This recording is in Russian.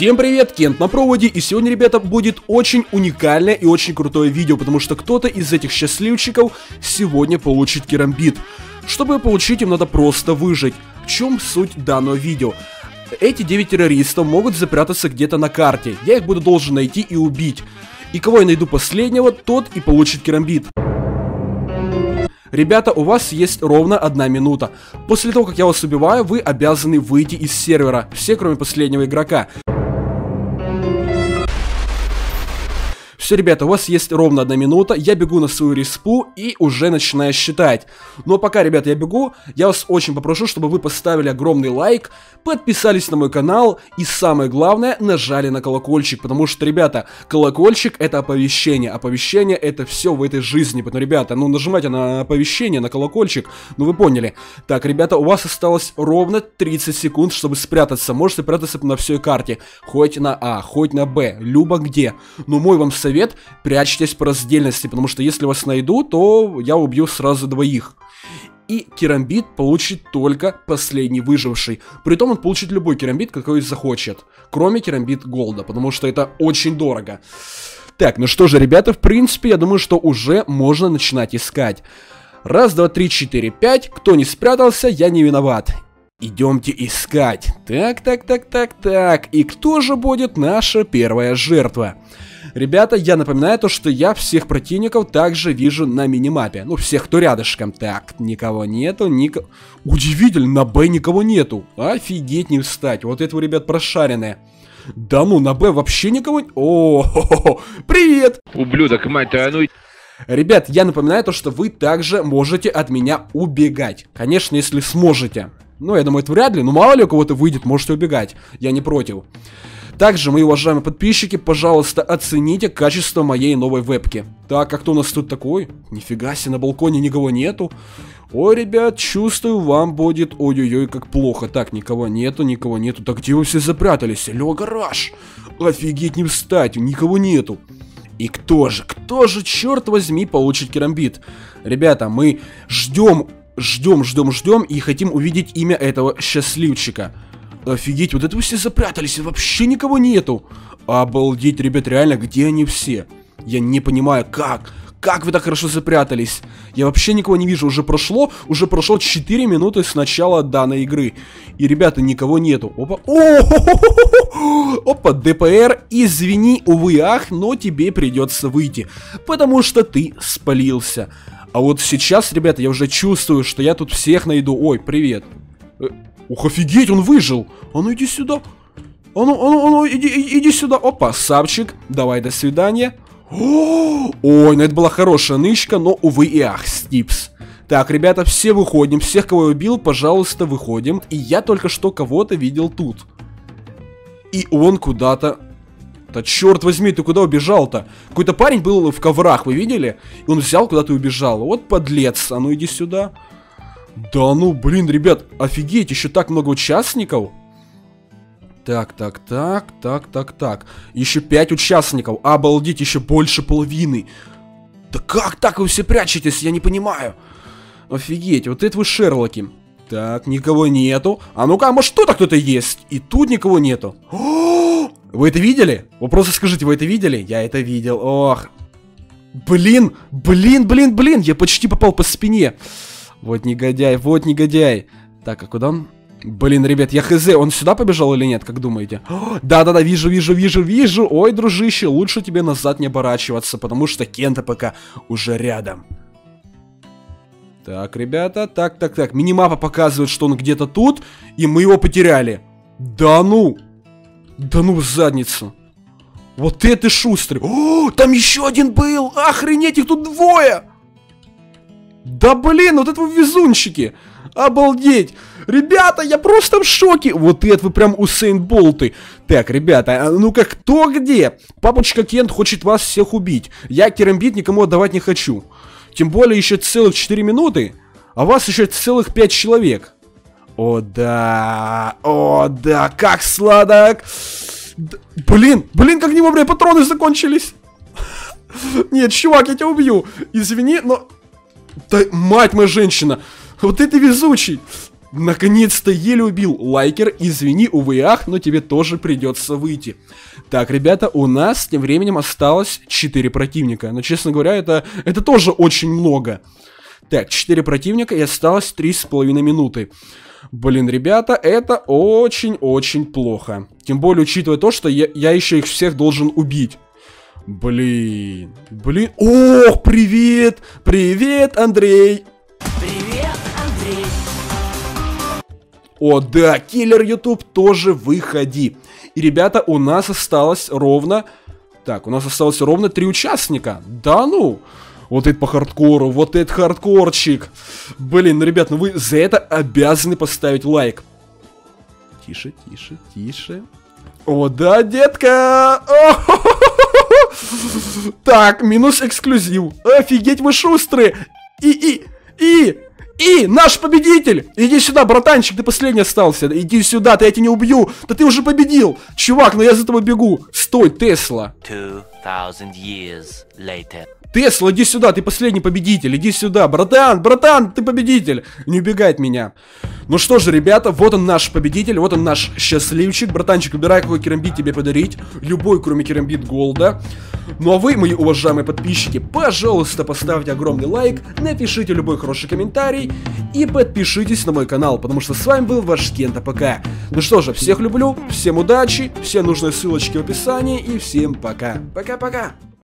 Всем привет, Кент на проводе, и сегодня, ребята, будет очень уникальное и очень крутое видео, потому что кто-то из этих счастливчиков сегодня получит керамбит. Чтобы получить, им надо просто выжить. В чем суть данного видео? Эти 9 террористов могут запрятаться где-то на карте, я их буду должен найти и убить. И кого я найду последнего, тот и получит керамбит. Ребята, у вас есть ровно 1 минута. После того, как я вас убиваю, вы обязаны выйти из сервера. Все, кроме последнего игрока. Все, ребята, у вас есть ровно 1 минута. Я бегу на свою респу и уже начинаю считать. Но пока, ребята, я бегу, я вас очень попрошу, чтобы вы поставили огромный лайк, подписались на мой канал и, самое главное, нажали на колокольчик. Потому что, ребята, колокольчик — это оповещение. Оповещение — это все в этой жизни. Поэтому, ребята, ну нажимайте на оповещение, на колокольчик. Ну вы поняли. Так, ребята, у вас осталось ровно 30 секунд, чтобы спрятаться. Можете прятаться на всей карте. Хоть на А, хоть на Б, любо где. Но мой вам совет: прячьтесь по раздельности, потому что если вас найду, то я убью сразу двоих. И керамбит получит только последний выживший. Притом он получит любой керамбит, какой захочет, кроме керамбит голда, потому что это очень дорого. Так, ну что же, ребята, в принципе, я думаю, что уже можно начинать искать. 1, 2, 3, 4, 5. Кто не спрятался, я не виноват. Идемте искать. Так. И кто же будет наша первая жертва? Ребята, я напоминаю то, что я всех противников также вижу на минимапе. Ну, всех, кто рядышком. Так, никого нету, никого... Удивительно, на Б никого нету. Офигеть не встать. Вот этого, ребят, прошаренное. Да ну, на Б вообще никого... О-хо-хо-хо. Привет! Ублюдок, мать твою, а ну... Ребят, я напоминаю то, что вы также можете от меня убегать. Конечно, если сможете. Ну, я думаю, это вряд ли. Ну, мало ли у кого-то выйдет, можете убегать. Я не против. Также, мои уважаемые подписчики, пожалуйста, оцените качество моей новой вебки. Так, а кто у нас тут такой? Нифига себе, на балконе никого нету. Ой, ребят, чувствую, вам будет ой-ой-ой, как плохо. Так, никого нету, никого нету. Так, где вы все запрятались? Лё, гараж! Офигеть, не встать, никого нету. И кто же, черт возьми, получит керамбит? Ребята, мы ждем и хотим увидеть имя этого счастливчика. Офигеть, вот это вы все запрятались, вообще никого нету. Обалдеть, ребят, реально, где они все? Я не понимаю, как вы так хорошо запрятались? Я вообще никого не вижу, уже прошло 4 минуты с начала данной игры. И, ребята, никого нету. Опа, опа, ДПР, извини, увы, ах, но тебе придется выйти, потому что ты спалился. А вот сейчас, ребята, я уже чувствую, что я тут всех найду. Ой, привет. Ух, офигеть, он выжил. А ну иди сюда. А ну, иди сюда. Опа, Сапчик, давай, до свидания. Ой, ну это была хорошая нычка, но, увы и ах, Стипс. Так, ребята, все выходим. Всех, кого я убил, пожалуйста, выходим. И я только что кого-то видел тут. И он куда-то... Да черт возьми, ты куда убежал-то? Какой-то парень был в коврах, вы видели? И он взял куда-то и убежал. Вот подлец, а ну иди сюда. Да ну, блин, ребят, офигеть, еще так много участников. Так. Еще 5 участников. Обалдеть, еще больше половины. Да как так вы все прячетесь, я не понимаю. Офигеть, вот это вы Шерлоки. Так, никого нету. А ну-ка, а может что-то кто-то есть? И тут никого нету. Вы это видели? Вы просто скажите, вы это видели? Я это видел, ох. Блин, я почти попал по спине. Вот негодяй. Так, а куда он? Блин, ребят, я хз, он сюда побежал или нет, как думаете? Да, вижу. Ой, дружище, лучше тебе назад не оборачиваться, потому что Кент АПК уже рядом. Так, ребята, так. Минимапа показывает, что он где-то тут, и мы его потеряли. Да ну в задницу. Вот это шустрый. О, там еще один был. Охренеть, их тут двое. Да блин, вот это вы везунчики! Обалдеть! Ребята, я просто в шоке! Вот это вы прям Усейн Болты! Так, ребята, а ну-ка, кто где? Папочка Кент хочет вас всех убить. Я керамбит никому отдавать не хочу. Тем более еще целых 4 минуты, а вас еще целых 5 человек. О да, как сладок! Блин, как не вовремя патроны закончились! Нет, чувак, я тебя убью! Извини, но... Да, мать моя женщина, вот это везучий. Наконец-то еле убил. Лайкер, извини, увы и ах, но тебе тоже придется выйти. Так, ребята, у нас тем временем осталось 4 противника. Но, честно говоря, это тоже очень много. Так, 4 противника и осталось 3,5 минуты. Блин, ребята, это очень-очень плохо. Тем более, учитывая то, что я еще их всех должен убить. Блин, блин. Ох, привет! Привет, Андрей! Привет, Андрей! О, да, киллер Ютуб, тоже выходи. И, ребята, у нас осталось ровно... Так, у нас осталось ровно 3 участника. Да ну! Вот это по хардкору, вот это хардкорчик. Блин, ребят, ну вы за это обязаны поставить лайк. Тише, тише, тише. О, да, детка! Так, минус эксклюзив. Офигеть, вы шустрые! И наш победитель! Иди сюда, братанчик, ты последний остался. Иди сюда, я тебя не убью. Да ты уже победил. Чувак, но я за тобой бегу. Стой, Тесла. 2000 years later. Тесла, иди сюда, ты последний победитель. Иди сюда, братан, ты победитель. Не убегай от меня. Ну что же, ребята, вот он наш победитель, вот он наш счастливчик. Братанчик, выбирай, какой керамбит тебе подарить. Любой, кроме керамбит голда. Ну а вы, мои уважаемые подписчики, пожалуйста, поставьте огромный лайк, напишите любой хороший комментарий и подпишитесь на мой канал, потому что с вами был ваш Кент АПК. Ну что же, всех люблю, всем удачи, все нужные ссылочки в описании и всем пока. Пока-пока.